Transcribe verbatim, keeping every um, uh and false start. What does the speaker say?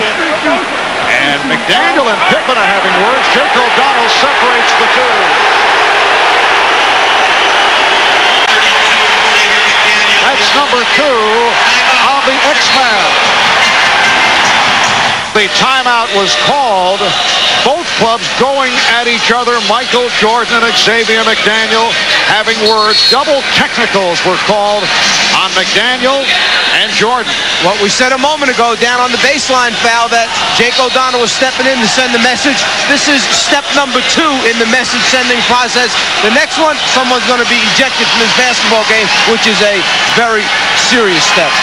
And McDaniel and Pippen are having words. Jake O'Donnell separates the two. That's number two on the X Man. The timeout was called. Both clubs going at each other. Michael Jordan and Xavier McDaniel having words. Double technicals were called on McDaniel and Jordan. What we said a moment ago down on the baseline foul that Jake O'Donnell was stepping in to send the message. This is step number two in the message sending process. The next one, someone's going to be ejected from this basketball game, which is a very serious step.